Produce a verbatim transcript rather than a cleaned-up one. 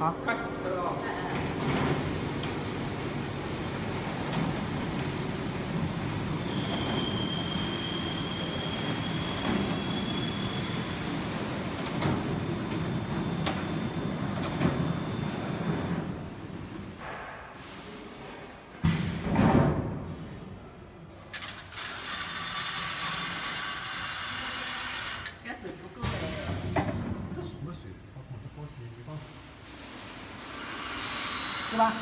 好，快，快点啊！这水不够哎。这什么水？你放，你放水，你放水。 是吧？